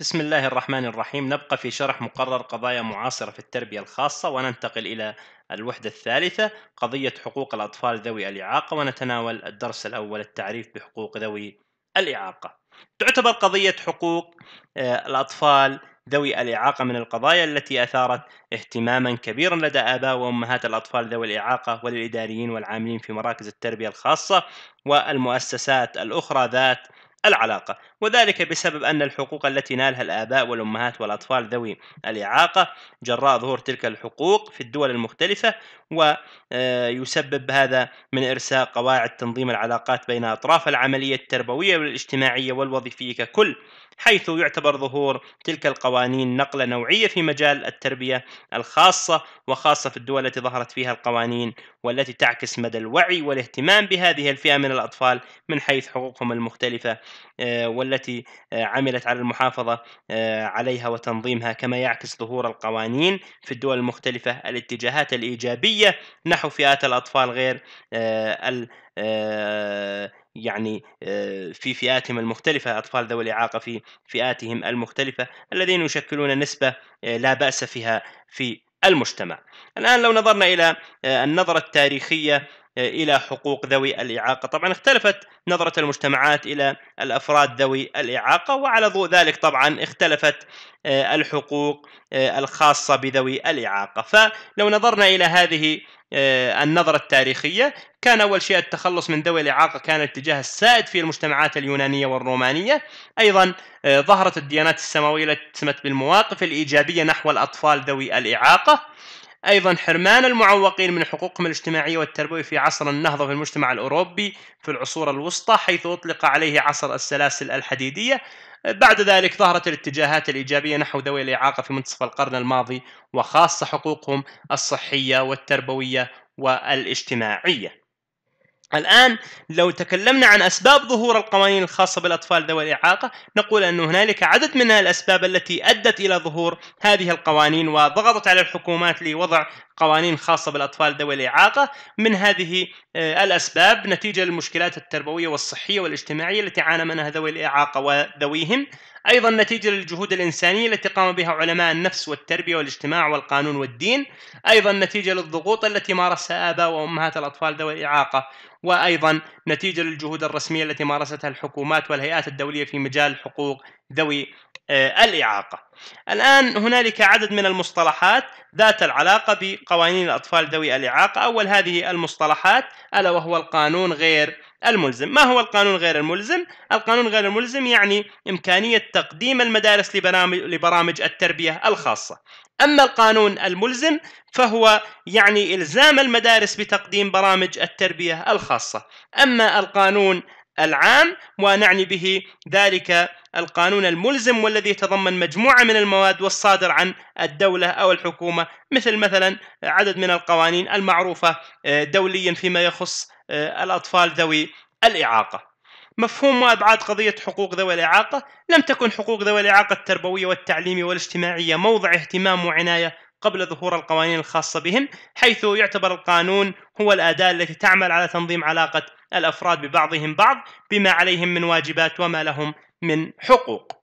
بسم الله الرحمن الرحيم. نبقى في شرح مقرر قضايا معاصرة في التربية الخاصة، وننتقل إلى الوحدة الثالثة قضية حقوق الأطفال ذوي الإعاقة، ونتناول الدرس الأول التعريف بحقوق ذوي الإعاقة. تعتبر قضية حقوق الأطفال ذوي الإعاقة من القضايا التي أثارت اهتماما كبيرا لدى آباء وأمهات الأطفال ذوي الإعاقة وللإداريين والعاملين في مراكز التربية الخاصة والمؤسسات الأخرى ذات العلاقة، وذلك بسبب أن الحقوق التي نالها الآباء والأمهات والأطفال ذوي الإعاقة جراء ظهور تلك الحقوق في الدول المختلفة، ويسبب هذا من إرساء قواعد تنظيم العلاقات بين أطراف العملية التربوية والاجتماعية والوظيفية ككل، حيث يعتبر ظهور تلك القوانين نقلة نوعية في مجال التربية الخاصة، وخاصة في الدول التي ظهرت فيها القوانين والتي تعكس مدى الوعي والاهتمام بهذه الفئة من الأطفال من حيث حقوقهم المختلفة والتي عملت على المحافظة عليها وتنظيمها، كما يعكس ظهور القوانين في الدول المختلفة الاتجاهات الإيجابية نحو فئات الأطفال غير يعني في فئاتهم المختلفة، أطفال ذوي الإعاقة في فئاتهم المختلفة الذين يشكلون نسبة لا بأس فيها في المجتمع. الآن لو نظرنا إلى النظرة التاريخية إلى حقوق ذوي الإعاقة، طبعا اختلفت نظرة المجتمعات إلى الأفراد ذوي الإعاقة، وعلى ضوء ذلك طبعا اختلفت الحقوق الخاصة بذوي الإعاقة. فلو نظرنا إلى هذه النظرة التاريخية، كان أول شيء التخلص من ذوي الإعاقة كان الاتجاه السائد في المجتمعات اليونانية والرومانية. أيضا ظهرت الديانات السماوية التي سمت بالمواقف الإيجابية نحو الأطفال ذوي الإعاقة. أيضا حرمان المعوقين من حقوقهم الاجتماعية والتربوية في عصر النهضة في المجتمع الأوروبي في العصور الوسطى، حيث أطلق عليه عصر السلاسل الحديدية. بعد ذلك ظهرت الاتجاهات الإيجابية نحو ذوي الإعاقة في منتصف القرن الماضي، وخاصة حقوقهم الصحية والتربوية والاجتماعية. الآن لو تكلمنا عن أسباب ظهور القوانين الخاصة بالأطفال ذوي الإعاقة، نقول أن هنالك عدد من الأسباب التي أدت إلى ظهور هذه القوانين وضغطت على الحكومات لوضع قوانين خاصة بالأطفال ذوي الإعاقة. من هذه الأسباب نتيجة للمشكلات التربوية والصحية والاجتماعية التي عانى منها ذوي الإعاقة وذويهم، أيضا نتيجة للجهود الإنسانية التي قام بها علماء النفس والتربية والاجتماع والقانون والدين، أيضا نتيجة للضغوط التي مارسها آباء وأمهات الأطفال ذوي الإعاقة، وأيضا نتيجة للجهود الرسمية التي مارستها الحكومات والهيئات الدولية في مجال حقوق ذوي الإعاقة. الآن هنالك عدد من المصطلحات ذات العلاقة بقوانين الأطفال ذوي الإعاقة. أول هذه المصطلحات ألا وهو القانون غير الملزم. ما هو القانون غير الملزم؟ القانون غير الملزم يعني إمكانية تقديم المدارس لبرامج التربية الخاصة. أما القانون الملزم فهو يعني إلزام المدارس بتقديم برامج التربية الخاصة. أما القانون العام ونعني به ذلك القانون الملزم والذي يتضمن مجموعة من المواد والصادر عن الدولة أو الحكومة، مثلا عدد من القوانين المعروفة دوليا فيما يخص الأطفال ذوي الإعاقة. مفهوم وأبعاد قضية حقوق ذوي الإعاقة. لم تكن حقوق ذوي الإعاقة التربوية والتعليمية والاجتماعية موضع اهتمام وعناية قبل ظهور القوانين الخاصة بهم، حيث يعتبر القانون هو الأداة التي تعمل على تنظيم علاقة الأفراد ببعضهم بعض بما عليهم من واجبات وما لهم من حقوق.